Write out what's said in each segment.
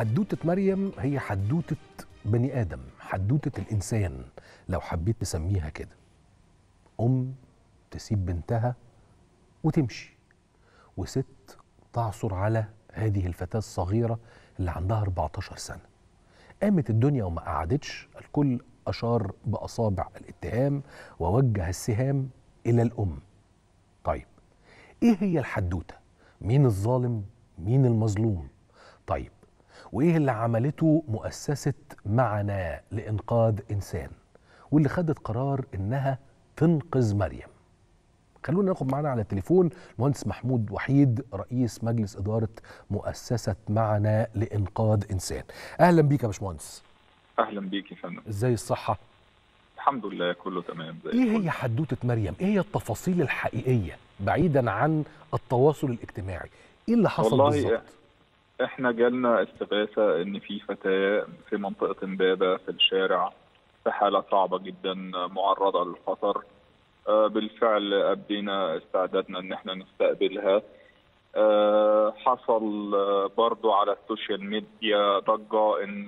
حدوتة مريم هي حدوتة بني آدم، حدوتة الإنسان لو حبيت تسميها كده. أم تسيب بنتها وتمشي، وست تعثر على هذه الفتاة الصغيرة اللي عندها 14 سنة. قامت الدنيا وما قعدتش، الكل أشار بأصابع الاتهام ووجه السهام إلى الأم. طيب إيه هي الحدوتة؟ مين الظالم؟ مين المظلوم؟ طيب وإيه اللي عملته مؤسسة معانا لانقاذ انسان واللي خدت قرار إنها تنقذ مريم؟ خلونا ناخد معانا على التليفون المهندس محمود وحيد رئيس مجلس إدارة مؤسسة معانا لانقاذ انسان. أهلا بيك يا باشمهندس. أهلا بيك يا فندم. إزاي الصحة؟ الحمد لله كله تمام. إيه هي حدوتة مريم؟ إيه هي التفاصيل الحقيقية بعيدا عن التواصل الاجتماعي؟ إيه اللي حصل بالظبط؟ احنا جالنا استغاثه ان في فتاه في منطقه إمبابة في الشارع في حاله صعبه جدا معرضه للخطر. بالفعل ابدينا استعدادنا ان احنا نستقبلها. حصل برضو على السوشيال ميديا ضجه ان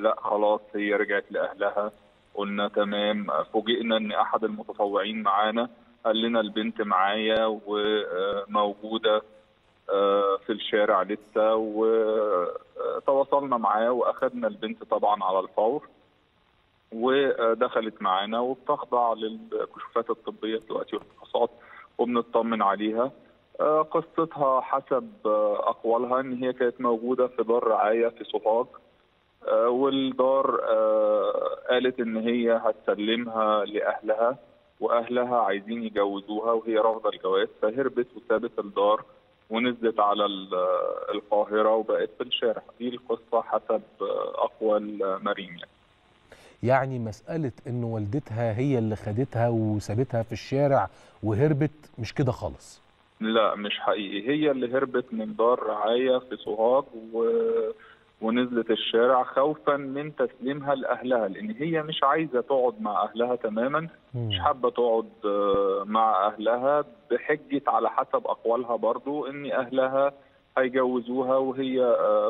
لا خلاص هي رجعت لاهلها. قلنا تمام. فوجئنا ان احد المتطوعين معانا قال لنا البنت معايا وموجوده في الشارع لسه، وتواصلنا معاه واخذنا البنت طبعا على الفور ودخلت معانا وبتخضع للكشوفات الطبيه دلوقتي والفحوصات وبنطمن عليها. قصتها حسب اقوالها ان هي كانت موجوده في دار رعايه في سوهاج، والدار قالت ان هي هتسلمها لاهلها واهلها عايزين يجوزوها وهي رافضه الجواز، فهربت وسابت الدار ونزلت على القاهرة وبقت في الشارع. دي القصة حسب أقوال مريم. يعني مسألة إن والدتها هي اللي خدتها وسابتها في الشارع وهربت مش كده خالص؟ لا مش حقيقي. هي اللي هربت من دار رعاية في سوهاج ونزلت الشارع خوفا من تسليمها لأهلها، لأن هي مش عايزة تقعد مع أهلها تماما، مش حابة تقعد مع أهلها بحجة على حسب أقوالها برضو إن أهلها هيجوزوها وهي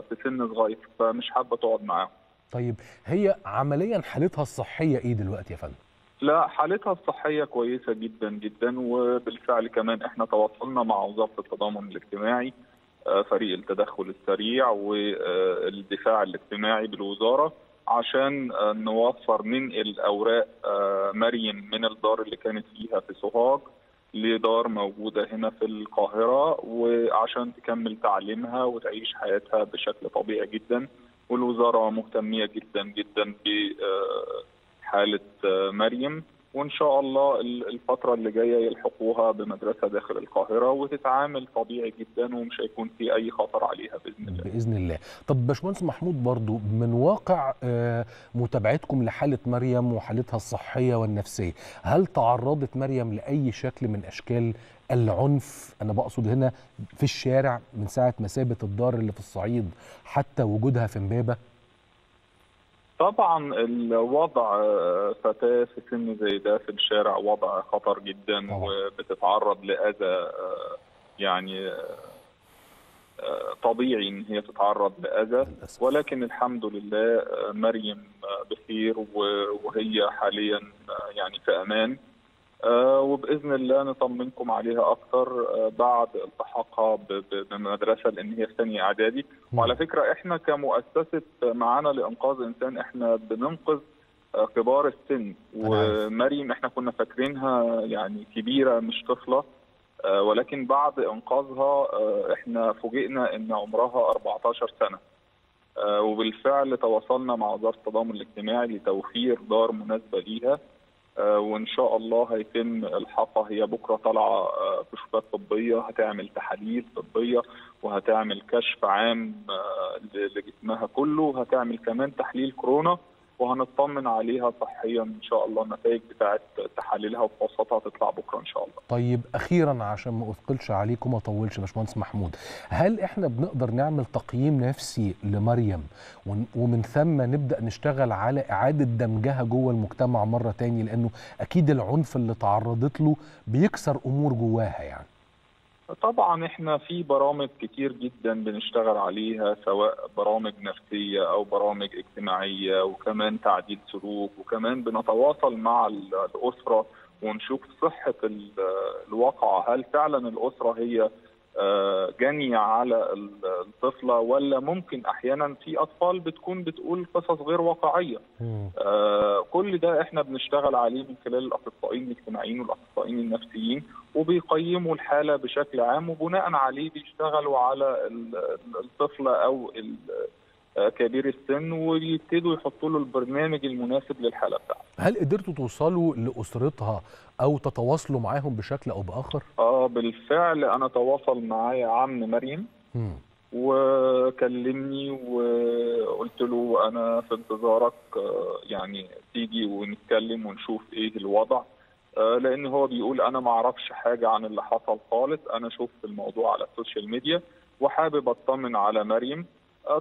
في سن صغير، فمش حابة تقعد معاهم. طيب هي عمليا حالتها الصحية إيه دلوقتي يا فندم؟ لا حالتها الصحية كويسة جدا جدا، وبالفعل كمان إحنا تواصلنا مع وزارة التضامن الاجتماعي فريق التدخل السريع والدفاع الاجتماعي بالوزارة عشان نوفر ننقل أوراق مريم من الدار اللي كانت فيها في سوهاج لدار موجودة هنا في القاهرة وعشان تكمل تعليمها وتعيش حياتها بشكل طبيعي جدا. والوزارة مهتمية جدا جدا بحالة مريم، وإن شاء الله الفترة اللي جاية يلحقوها بمدرسة داخل القاهرة وتتعامل طبيعي جدا ومش هيكون في أي خطر عليها بإذن الله. بإذن الله. طب باشمهندس محمود برضو من واقع متابعتكم لحالة مريم وحالتها الصحية والنفسية، هل تعرضت مريم لأي شكل من أشكال العنف؟ أنا بقصد هنا في الشارع من ساعة ما سابت الدار اللي في الصعيد حتى وجودها في إمبابة. طبعا الوضع فتاة في سن زي ده في الشارع وضع خطر جدا وبتتعرض لأذى، يعني طبيعي ان هي تتعرض لأذى، ولكن الحمد لله مريم بخير وهي حاليا يعني في امان، وباذن الله نطمنكم عليها اكتر بعد التحاقها بمدرسه لان هي في ثانيه اعدادي. وعلى فكره احنا كمؤسسه معانا لانقاذ انسان احنا بننقذ كبار السن، ومريم احنا كنا فاكرينها يعني كبيره مش طفله، ولكن بعد انقاذها احنا فوجئنا ان عمرها 14 سنه. وبالفعل تواصلنا مع وزاره التضامن الاجتماعي لتوفير دار مناسبه ليها، وإن شاء الله هيتم إلحاقها. هي بكرة طالعة كشوفات طبية، هتعمل تحاليل طبية وهتعمل كشف عام لجسمها كله، وهتعمل كمان تحليل كورونا، وهنطمن عليها صحيا إن شاء الله. النتائج بتاعت تحاليلها وفحوصاتها هتطلع بكرة إن شاء الله. طيب أخيرا عشان ما أثقلش عليك وما أطولش يا باشمهندس محمود، هل إحنا بنقدر نعمل تقييم نفسي لمريم ومن ثم نبدأ نشتغل على إعادة دمجها جوه المجتمع مرة تاني؟ لأنه أكيد العنف اللي تعرضت له بيكسر أمور جواها يعني. طبعا احنا في برامج كتير جدا بنشتغل عليها، سواء برامج نفسية او برامج اجتماعية، وكمان تعديل سلوك، وكمان بنتواصل مع الأسرة ونشوف صحة الواقعة. هل فعلا الأسرة هي جني على الطفلة، ولا ممكن أحيانا في أطفال بتكون بتقول قصص غير واقعية؟ كل ده احنا بنشتغل عليه من خلال الأخصائيين الاجتماعيين والأخصائيين النفسيين، وبيقيموا الحالة بشكل عام، وبناء عليه بيشتغلوا على الطفلة أو كبير السن، ويبتدوا يحطوا له البرنامج المناسب للحالة بتاعته. هل قدرتوا توصلوا لأسرتها أو تتواصلوا معاهم بشكل أو بآخر؟ بالفعل أنا تواصل معايا عم مريم وكلمني وقلت له أنا في انتظارك، يعني تيجي ونتكلم ونشوف إيه الوضع، لأن هو بيقول أنا ما أعرفش حاجة عن اللي حصل خالص، أنا شفت الموضوع على السوشيال ميديا وحابب أطمن على مريم.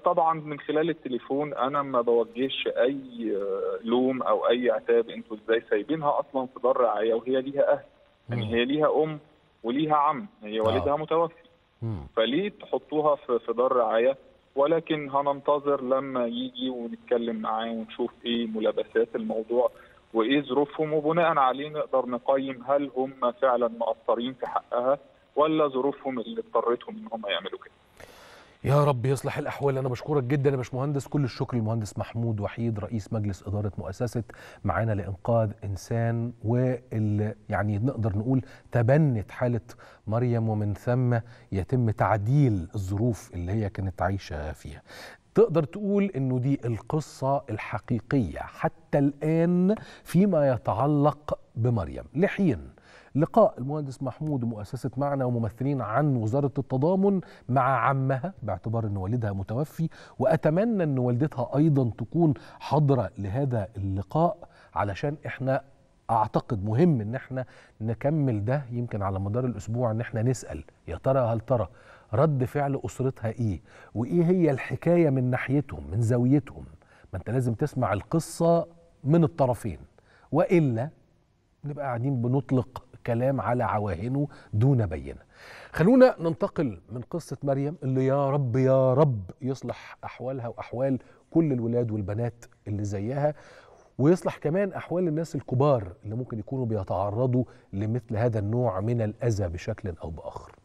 طبعا من خلال التليفون انا ما بوجهش اي لوم او اي عتاب، انتوا ازاي سايبينها اصلا في دار رعايه وهي ليها اهل، يعني هي ليها ام وليها عم، هي والدها متوفي، فليه تحطوها في دار رعايه؟ ولكن هننتظر لما يجي ونتكلم معاه ونشوف ايه ملابسات الموضوع وايه ظروفهم، وبناء عليه نقدر نقيم هل هم فعلا مقصرين في حقها ولا ظروفهم اللي اضطرتهم ان هم يعملوا كده. يا رب يصلح الأحوال. أنا بشكرك جدا يا باشمهندس، كل الشكر للمهندس محمود وحيد رئيس مجلس إدارة مؤسسة معانا لإنقاذ إنسان، يعني نقدر نقول تبنت حالة مريم، ومن ثم يتم تعديل الظروف اللي هي كانت عايشة فيها. تقدر تقول إنه دي القصة الحقيقية حتى الآن فيما يتعلق بمريم، لحين لقاء المهندس محمود ومؤسسة معنا وممثلين عن وزارة التضامن مع عمها، باعتبار أن والدها متوفي، وأتمنى أن والدتها أيضا تكون حاضرة لهذا اللقاء، علشان إحنا أعتقد مهم أن إحنا نكمل ده يمكن على مدار الأسبوع، أن إحنا نسأل يا ترى هل ترى رد فعل أسرتها إيه، وإيه هي الحكاية من ناحيتهم من زاويتهم. ما أنت لازم تسمع القصة من الطرفين، وإلا نبقى قاعدين بنطلق كلام على عواهنه دون بينة. خلونا ننتقل من قصة مريم اللي يا رب يا رب يصلح أحوالها وأحوال كل الولاد والبنات اللي زيها، ويصلح كمان أحوال الناس الكبار اللي ممكن يكونوا بيتعرضوا لمثل هذا النوع من الأذى بشكل أو بآخر.